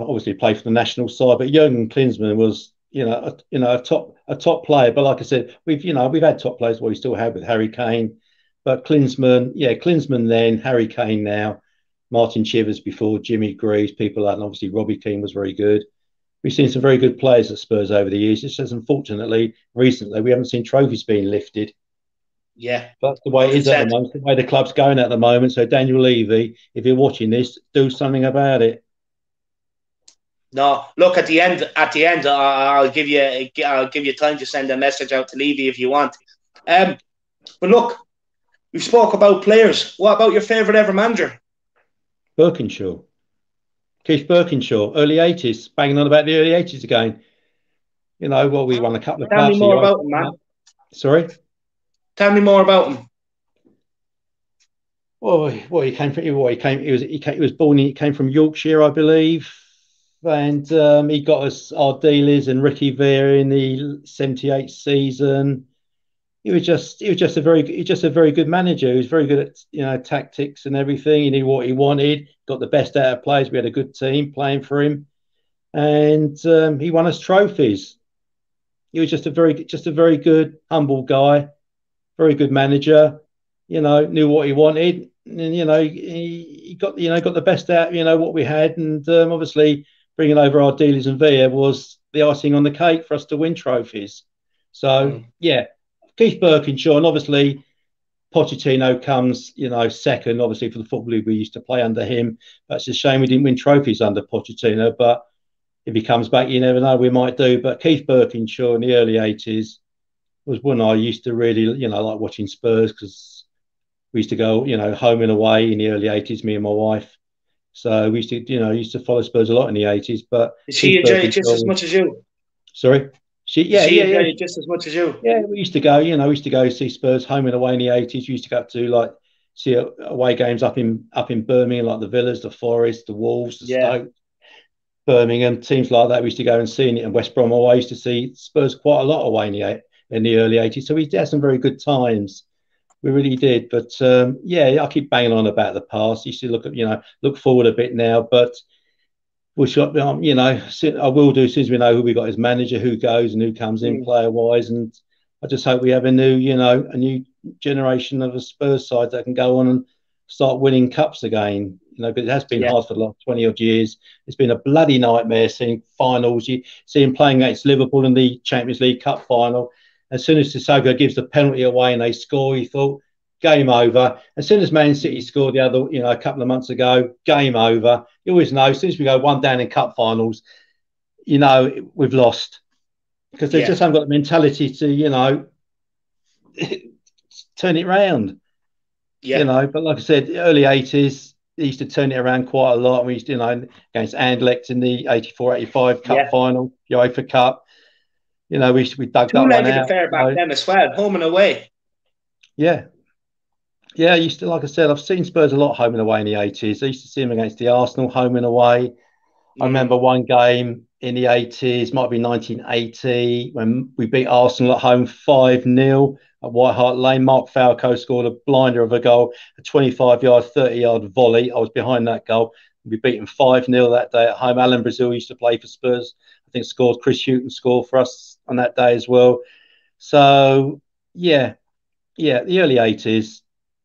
obviously played for the national side, but Jürgen Klinsmann was, a top player. But like I said, we've had top players, we still have with Harry Kane. But Klinsmann then, Harry Kane now, Martin Chivers before, Jimmy Greaves, people like that, and obviously Robbie Keane was very good. We've seen some very good players at Spurs over the years. It's just unfortunately, recently, we haven't seen trophies being lifted. Yeah, that's the way it is at the moment. The way the club's going at the moment. So Daniel Levy, if you're watching this, do something about it. No, look, at the end, I'll give you time to send a message out to Levy if you want. But look, we've spoke about players. What about your favourite ever manager? Birkinshaw, Keith Birkinshaw, early '80s, banging on about the early '80s again. You know, well, we won a couple of cups. Tell me more about him, man. Sorry. Tell me more about him. Well, he came from Yorkshire, I believe, and he got us our dealers and Ricky Vieira in the '78 season. He was just a very good manager. He was very good at tactics and everything. He knew what he wanted. Got the best out of players. We had a good team playing for him, and he won us trophies. He was just a very good, humble guy. Very good manager, knew what he wanted, and he got the best out, what we had, and obviously bringing over our dealers and Villa was the icing on the cake for us to win trophies. So yeah, Keith Birkinshaw, and obviously Pochettino comes, second, obviously for the football league we used to play under him. That's a shame we didn't win trophies under Pochettino, but if he comes back, you never know, we might do. But Keith Birkinshaw in the early '80s. Was one I used to really, like watching Spurs, because we used to go, home and away in the early '80s, me and my wife. So we used to follow Spurs a lot in the '80s. But is she enjoyed just as much as you? Sorry, she just as much as you. Yeah, we used to go, see Spurs home and away in the '80s. We used to go up to see away games up in Birmingham, like the Villas, the Forest, the Wolves, the Stoke, Birmingham, teams like that. We used to go and see it, and West Brom away. I used to see Spurs quite a lot away in the early 80s. So we had some very good times. We really did. But, I keep banging on about the past. You should look forward a bit now. But, I will do as soon as we know who we got as manager, who goes and who comes in player-wise. And I just hope we have a new generation of a Spurs side that can go on and start winning cups again. But it has been hard for the last 20-odd years. It's been a bloody nightmare seeing finals. You see him playing against Liverpool in the Champions League Cup final. As soon as Sissoko gives the penalty away and they score, you thought, game over. As soon as Man City scored the other, a couple of months ago, game over. You always know, as soon as we go one down in cup finals, we've lost. Because they just haven't got the mentality to, turn it round. Yeah. But like I said, early 80s, they used to turn it around quite a lot. We used to, against Anderlecht in the 84-85 cup final, the UEFA Cup. We dug that one out. Two-legged affair back then as well, home and away. Yeah. Yeah, I used to, like I said, I've seen Spurs a lot home and away in the 80s. I used to see them against the Arsenal home and away. I remember one game in the 80s, might be 1980, when we beat Arsenal at home 5-0 at White Hart Lane. Mark Falco scored a blinder of a goal, a 25-yard, 30-yard volley. I was behind that goal. We beat them 5-0 that day at home. Alan Brazil used to play for Spurs. I think scored. Chris Hughton scored for us on that day as well. So, yeah, the early 80s,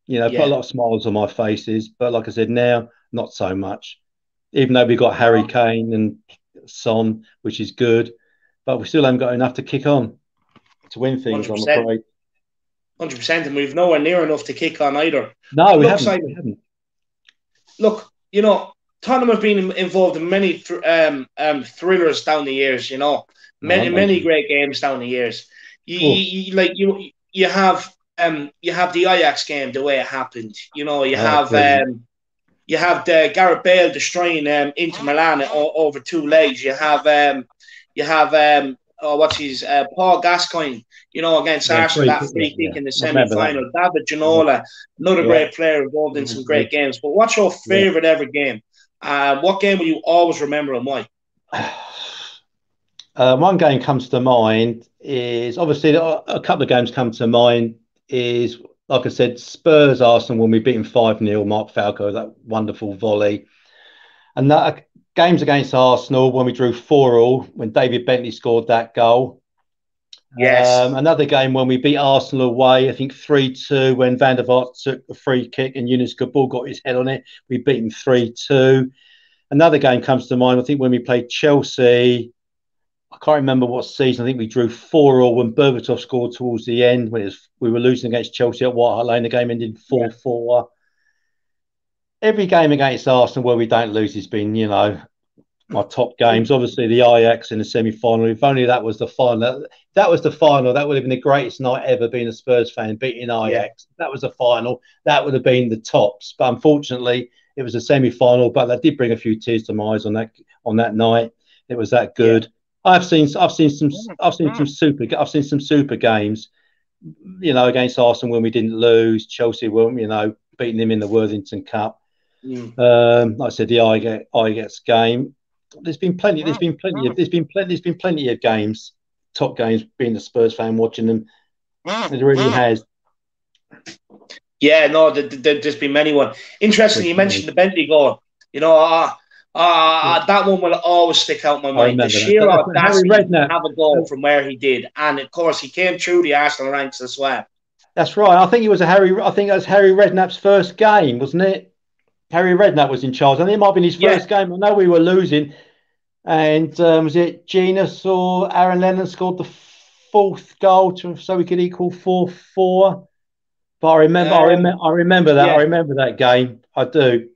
you know, put a lot of smiles on my faces. But like I said, now, not so much. Even though we've got Harry Kane and Son, which is good, but we still haven't got enough to kick on to win things, 100%. I'm afraid. 100%, and we've nowhere near enough to kick on either. No, we haven't. Look, you know, Tottenham have been involved in many thrillers down the years, you know, many great games down the years. You have the Ajax game the way it happened, you know. You have the Gareth Bale destroying Inter Milan over two legs. You have Paul Gascoigne, you know, against Arsenal, that free kick in the semi-final. David Ginola, another great player involved in some great games. But what's your favourite ever game? What game will you always remember and why? One game comes to mind is, obviously, a couple of games come to mind is, like I said, Spurs Arsenal when we beat him 5-0, Mark Falco, that wonderful volley. And that games against Arsenal when we drew 4-4, when David Bentley scored that goal. Yes. Another game when we beat Arsenal away, I think 3-2, when Van der Vaart took a free kick and Yunus Kabul got his head on it. We beat him 3-2. Another game comes to mind, I think, when we played Chelsea. I can't remember what season. I think we drew 4-4 when Berbatov scored towards the end. We were losing against Chelsea at White Hart Lane. The game ended 4-4. Every game against Arsenal where we don't lose has been, you know, my top games. Obviously, the Ajax in the semi-final. If only that was the final. That was the final. That would have been the greatest night ever being a Spurs fan, beating Ajax. Yeah. That was the final. That would have been the tops. But unfortunately, it was a semi-final. But that did bring a few tears to my eyes on that night. It was that good. Yeah. I've seen some super games, you know, against Arsenal when we didn't lose, Chelsea when, you know, beating them in the Worthington Cup. Like I said, the Ajax game. There's been plenty of games, top games, being a Spurs fan, watching them. It really has. Yeah, no, there's been many one. Interestingly, you mentioned the Bentley goal. You know, that one will always stick out in my mind. The sheer audacity to have a goal from where he did, and of course he came through the Arsenal ranks as well. That's right. I think it was Harry Redknapp's first game, wasn't it? Harry Redknapp was in charge. I think it might have been his first game. I know we were losing, and was it Genus or Aaron Lennon scored the fourth goal so we could equal 4-4? But I remember that game. I do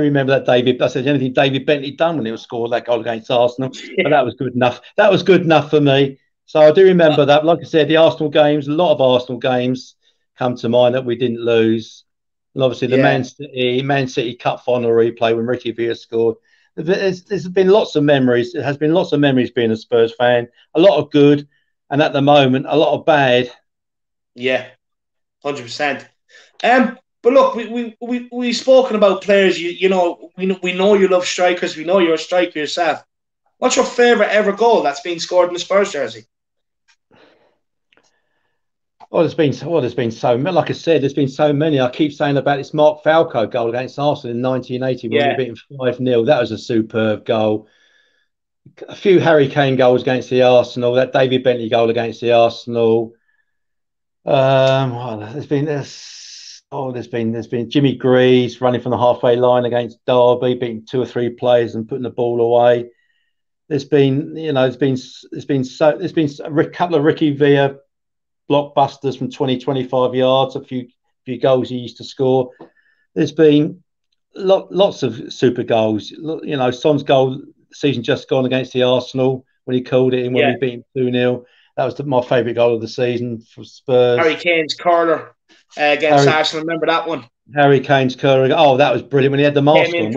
remember that David. That's the only thing David Bentley done when he was scored that goal against Arsenal. Yeah. But that was good enough. That was good enough for me. So I do remember that. Like I said, the Arsenal games, a lot of Arsenal games come to mind that we didn't lose. And obviously the Man City Cup final replay when Ricky Villa scored. There's been lots of memories. It has been lots of memories being a Spurs fan. A lot of good, and at the moment, a lot of bad. Yeah, 100%. But look, we've spoken about players. We know you love strikers. We know you're a striker yourself. What's your favourite ever goal that's been scored in the Spurs jersey? Oh, there's been so many. Like I said, there's been so many. I keep saying about this Mark Falco goal against Arsenal in 1980 when we beat him 5-0. That was a superb goal. A few Harry Kane goals against the Arsenal. That David Bentley goal against the Arsenal. There's been Jimmy Greaves running from the halfway line against Derby, beating two or three players and putting the ball away. There's been a couple of Ricky Villa blockbusters from 20, 25 yards, a few goals he used to score. There's been lots of super goals. You know, Son's goal season just gone against the Arsenal when he called it in when we beat him 2-0. That was my favourite goal of the season for Spurs. Harry Kane's corner. Against Arsenal, remember that one? Harry Kane's curling. Oh, that was brilliant when he had the mask on.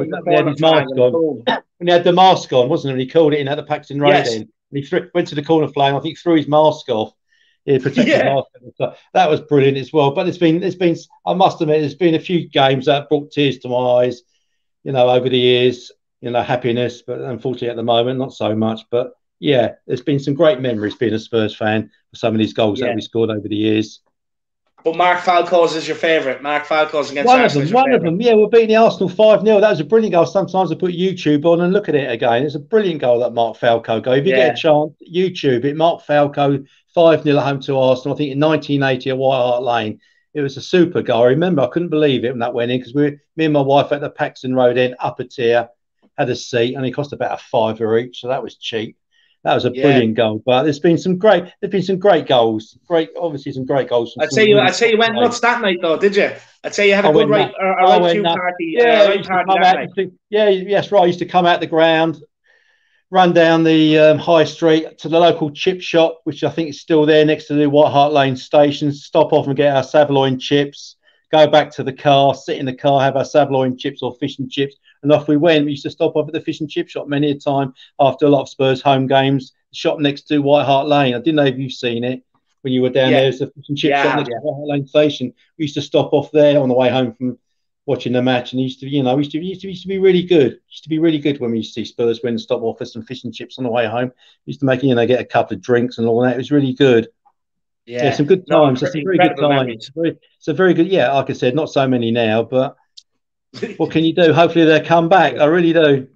When he had the mask on, wasn't it? And he called it in at the Paxton Road. Yes. And he went to the corner flag. I think threw his mask off. He protected Arsenal. That was brilliant as well. But it's been. I must admit, there's been a few games that brought tears to my eyes, you know, over the years. You know, happiness, but unfortunately at the moment, not so much. But yeah, there's been some great memories being a Spurs fan for some of these goals that we scored over the years. But Mark Falco's is your favourite. Mark Falco's against Arsenal. One of them. Yeah, we're beating the Arsenal 5-0. That was a brilliant goal. Sometimes I put YouTube on and look at it again. It's a brilliant goal that Mark Falco gave. If you get a chance, YouTube it. Mark Falco 5-0 at home to Arsenal. I think in 1980 at White Hart Lane. It was a super goal. I remember I couldn't believe it when that went in because me and my wife at the Paxton Road end, upper tier, had a seat, and it cost about a £5 each. So that was cheap. That was a brilliant goal, but there's been some great goals. Obviously some great goals. I tell you went nuts that night though, did you? I tell you had a good right party. I used to come out the ground, run down the high street to the local chip shop, which I think is still there next to the White Hart Lane station. Stop off and get our sirloin chips. Go back to the car, sit in the car, have our sirloin chips or fish and chips. And off we went. We used to stop off at the fish and chip shop many a time after a lot of Spurs home games. The shop next to White Hart Lane. I didn't know if you've seen it when you were down there. There's a fish and chip shop next to White Hart Lane station. We used to stop off there on the way home from watching the match, and used to be really good. It used to be really good when we used to see Spurs win and stop off for some fish and chips on the way home. We used to make get a couple of drinks and all that. It was really good. Yeah, some good times. It's a very good time. It's a very good. Yeah, like I said, not so many now, but. What can you do? Hopefully they'll come back. I really do,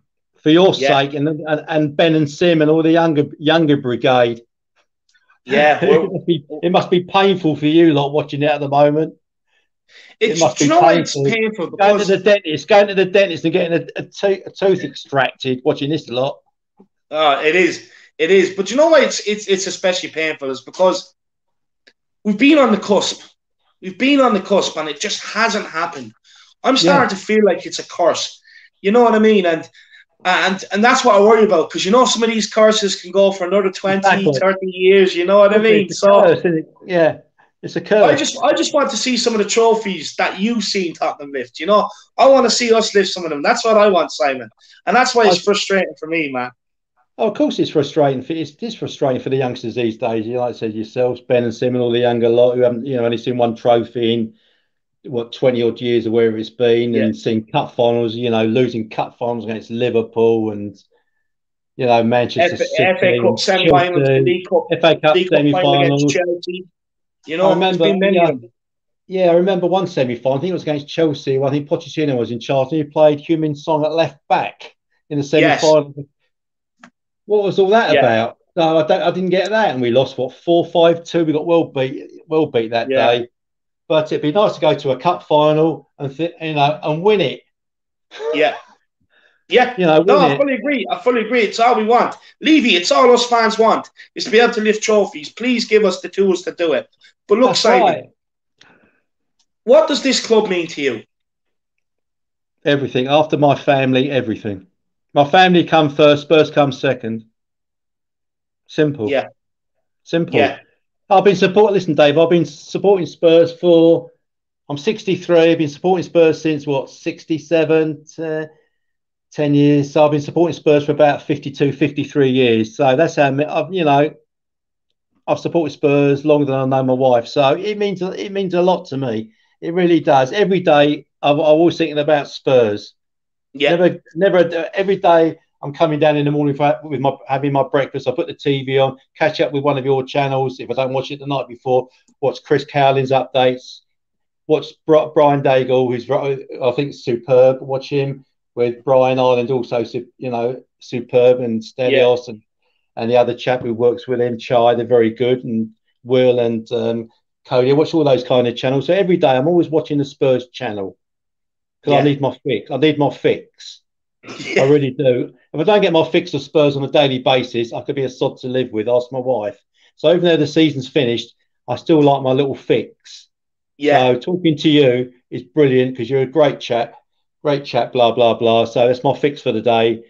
for your sake, and Ben and Sim and all the younger brigade. Yeah, it must be painful for you lot watching it at the moment. It's painful. Going to the dentist and getting a tooth extracted. Watching this lot. Oh, it is. But you know why it's especially painful is because we've been on the cusp. And it just hasn't happened. I'm starting to feel like it's a curse. You know what I mean? And that's what I worry about because, you know, some of these curses can go for another 20, 30 years. You know what I mean? It's a curse. I just want to see some of the trophies that you've seen Tottenham lift. You know, I want to see us lift some of them. That's what I want, Simon. And that's why it's frustrating for me, man. Oh, of course it's frustrating. It's frustrating for the youngsters these days. You know, like I said, yourselves, Ben and Sim and all the younger lot who haven't, you know, only seen one trophy in, 20-odd years or wherever it's been, and seeing cup finals, you know, losing cup finals against Liverpool and, you know, Manchester City. FA Cup semi-finals, FA Cup semi-finals. Against Chelsea. You know, I remember one semi-final. I think it was against Chelsea. Well, I think Pochettino was in charge, and he played Heung-min Son at left back in the semi-final. Yes. What was all that about? No, I didn't get that, and we lost, 4-5-2. We got well beat that day. But it'd be nice to go to a cup final and and win it. Yeah, yeah. You know, I fully agree. It's all we want, Levy. It's all us fans want is to be able to lift trophies. Please give us the tools to do it. But look, Simon, what does this club mean to you? Everything. After my family, everything. My family come first. Spurs come second. Simple. Yeah. Simple. Yeah. I've been supporting Spurs I'm 63. I've been supporting Spurs since, 67, 10 years. So I've been supporting Spurs for about 52, 53 years. So that's how, I've supported Spurs longer than I know my wife. So it means a lot to me. It really does. Every day, I'm always thinking about Spurs. Yeah. Never, every day. I'm coming down in the morning having my breakfast. I put the TV on, catch up with one of your channels. If I don't watch it the night before, watch Chris Cowling's updates. Watch Brian Daigle, who's, I think, superb. Watch him with Brian Ireland, also, you know, superb. And Stelios and the other chap who works with him, Chai, they're very good. And Will and Cody. I watch all those kind of channels. So every day I'm always watching the Spurs channel because I need my fix. Yeah. I really do. If I don't get my fix of Spurs on a daily basis, I could be a sod to live with. Ask my wife. So even though the season's finished, I still like my little fix. Yeah. So talking to you is brilliant because you're a great chap, blah, blah, blah. So that's my fix for the day.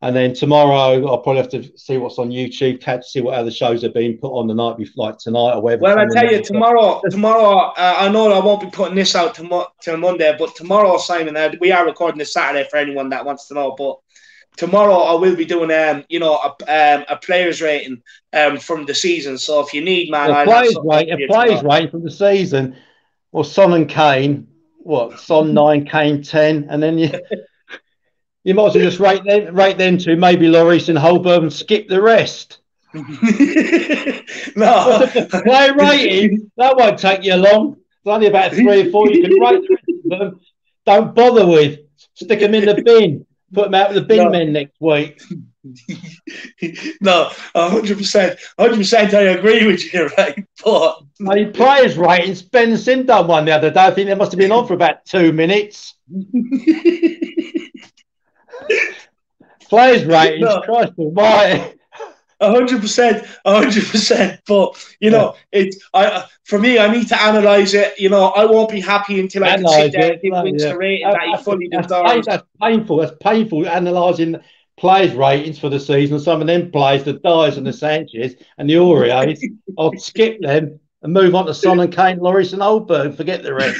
And then tomorrow, I'll probably have to see what's on YouTube, see what other shows have been put on the night before, like tonight or whatever. Well, I tell you, tomorrow, I know that I won't be putting this out till Monday, but tomorrow, Simon, we are recording this Saturday for anyone that wants to know. But tomorrow I will be doing a players rating from the season. So if you need Man United, players rating from the season. Well, Son and Kane, Son 9, Kane 10, and then you might as well just rate them to maybe Lloris and Højbjerg and skip the rest. No, player rating, that won't take you long. There's only about 3 or 4 you can rate them. Don't bother with. Stick them in the bin. Put them out with the bin men next week. No, 100%. 100% I agree with you, right? But I mean, players' ratings, Ben Sim done one the other day. I think they must have been on for about 2 minutes. Players' ratings, no. Christ almighty. 100%. But, for me, I need to analyse it. You know, I won't be happy until I can sit there and give wins the rating that he fully deserves. That's painful. Analysing players' ratings for the season. Some of them players, the Dyes and the Sanchez and the Auriers, I'll skip them and move on to Son and Kane, Lloris and Højbjerg and forget the rest.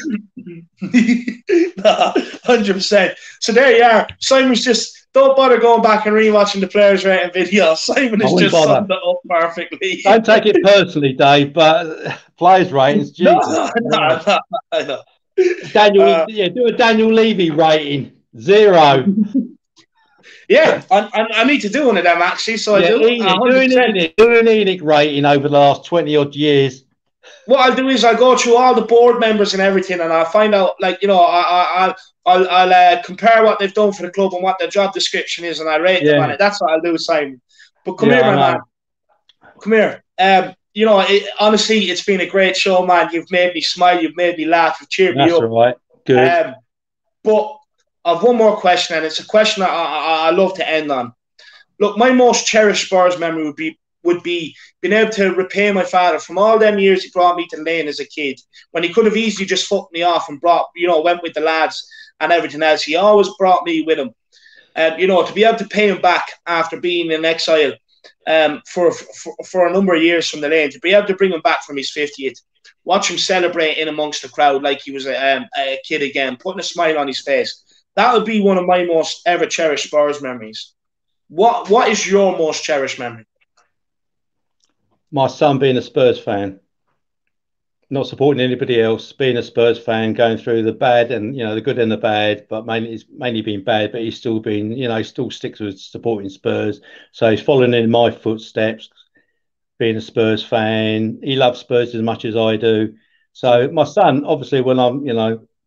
100%. So there you are. Simon's just... Don't bother going back and rewatching the players' rating video. Simon has just summed it up perfectly. Don't take it personally, Dave, but players' ratings, Jesus. No. Daniel, do a Daniel Levy rating. 0. Yeah, I need to do one of them, actually, so I do. Do an Enoch rating over the last 20-odd years. What I'll do is I'll go through all the board members and everything, and I'll find out, I'll compare what they've done for the club and what their job description is, and I rate them on it. That's what I'll do, Simon. But come here, my man. Come here. Honestly, it's been a great show, man. You've made me smile. You've made me laugh. You've cheered me up. That's all right. Good. But I've one more question, and it's a question I love to end on. Look, my most cherished Spurs memory would be being able to repay my father from all them years he brought me to Lane as a kid, when he could have easily just fucked me off and went with the lads and everything else. He always brought me with him. To be able to pay him back after being in exile for a number of years from the Lane, to be able to bring him back from his 50th, watch him celebrate in amongst the crowd like he was a kid again, putting a smile on his face. That would be one of my most ever cherished Spurs memories. What is your most cherished memory? My son being a Spurs fan, not supporting anybody else, being a Spurs fan, going through the bad and the good and the bad, but mainly been bad. But he's still been, still sticks with supporting Spurs. So he's following in my footsteps, being a Spurs fan. He loves Spurs as much as I do. So my son, obviously, when I'm,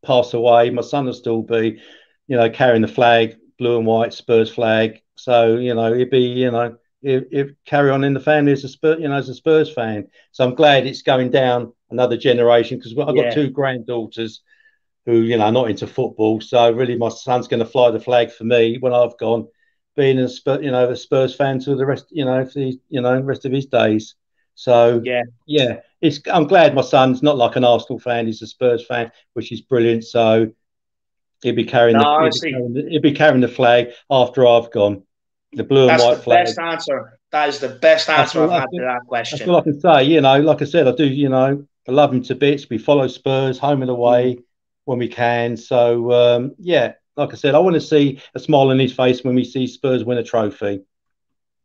pass away, my son will still be, carrying the flag, blue and white Spurs flag. So he'd be, It carry on in the family as a Spurs, as a Spurs fan. So I'm glad it's going down another generation, because I've got two granddaughters who, are not into football. So really, my son's going to fly the flag for me when I've gone, being a Spurs fan to the rest, rest of his days. So I'm glad my son's not like an Arsenal fan; he's a Spurs fan, which is brilliant. So he'll be carrying the flag after I've gone. The blue and white flag. That's the best answer. That is the best answer I've had to that question. That's all I can say. Like I said, I do, I love him to bits. We follow Spurs home and away when we can. So, like I said, I want to see a smile on his face when we see Spurs win a trophy.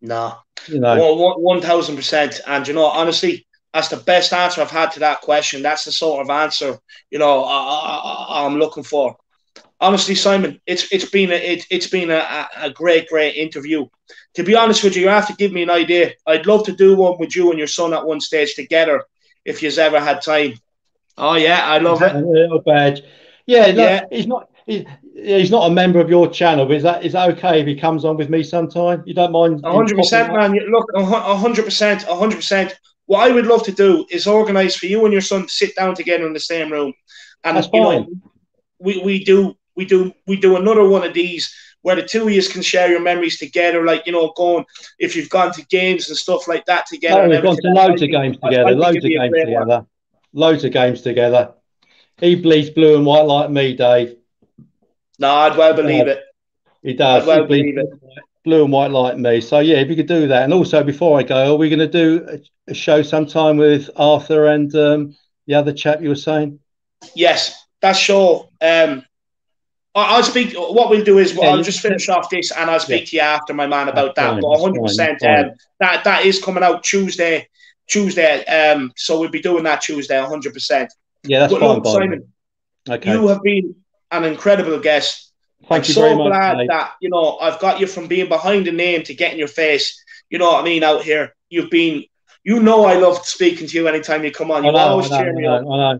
No. 1,000%. And, honestly, that's the best answer I've had to that question. That's the sort of answer, I'm looking for. Honestly, Simon, it's been a great interview. To be honest with you have to give me an idea. I'd love to do one with you and your son at one stage together, if you've ever had time. Oh yeah, I love it. A little badge. He's not a member of your channel, but is that okay if he comes on with me sometime? You don't mind? 100%, man. Look, 100%. What I would love to do is organise for you and your son to sit down together in the same room, and that's fine. We do another one of these where the two of you can share your memories together, going if you've gone to games and stuff like that together. We've gone to loads of games together. He bleeds blue and white like me, Dave. No, I'd well believe it. He does. Well he bleeds blue and white like me. So yeah, if you could do that, and also before I go, are we going to do a show sometime with Arthur and the other chap you were saying? Yes, that show. I'll speak. What we'll do is I'll just finish off this, and I'll speak to you after, my man, about that. But 100%, that is coming out Tuesday. So we'll be doing that Tuesday, 100%. Yeah, that's fine, Simon. Okay. You have been an incredible guest. Thank you very much, mate. That I've got you from being behind the name to getting your face. You know what I mean? Out here, you've been. I loved speaking to you anytime you come on. You always cheer me up. I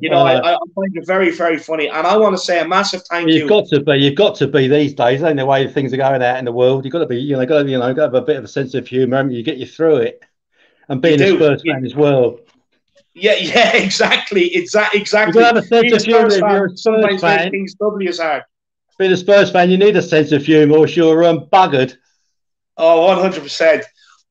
find you very, very funny. And I want to say a massive thank you. You've got to be these days, ain't the way things are going out in the world. You've got to be, got to have a bit of a sense of humour, haven't you? You get you through it. And being a Spurs fan as well. Yeah, exactly. You've got to have a sense of humour if you're a Spurs fan. Things doubly as hard. Being a Spurs fan, you need a sense of humour or you're buggered. Oh, 100%.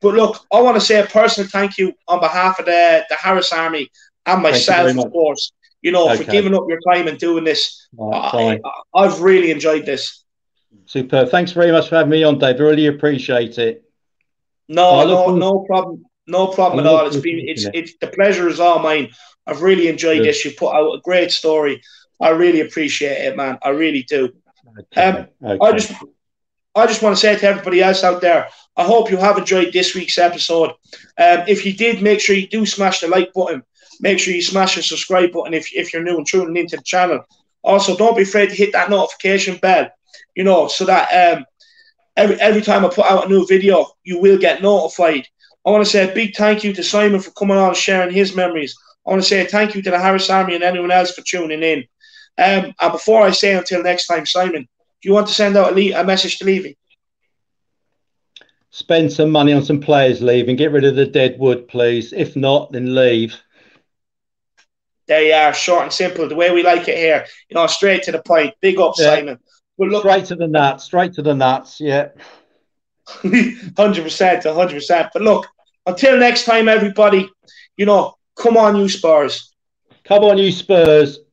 But look, I want to say a personal thank you on behalf of the Harris Army and myself, of course, for giving up your time and doing this. I've really enjoyed this. Superb. Thanks very much for having me on, Dave. I really appreciate it. No problem at all. The pleasure is all mine. I've really enjoyed this. You put out a great story. I really appreciate it, man. I really do. I just want to say to everybody else out there, I hope you have enjoyed this week's episode. If you did, make sure you do smash the like button. Make sure you smash the subscribe button if you're new and tuning into the channel. Also, don't be afraid to hit that notification bell, so that every time I put out a new video, you will get notified. I want to say a big thank you to Simon for coming on and sharing his memories. I want to say a thank you to the Harris Army and anyone else for tuning in. And before I say until next time, Simon, do you want to send out a message to Levy? Spend some money on some players leaving. Get rid of the dead wood, please. If not, then leave. There you are, short and simple, the way we like it here. Straight to the point. Big up, Simon. Well, look, straight to the nuts. Straight to the nuts. Yeah. 100%. But look, until next time, everybody. Come on, you Spurs. Come on, you Spurs.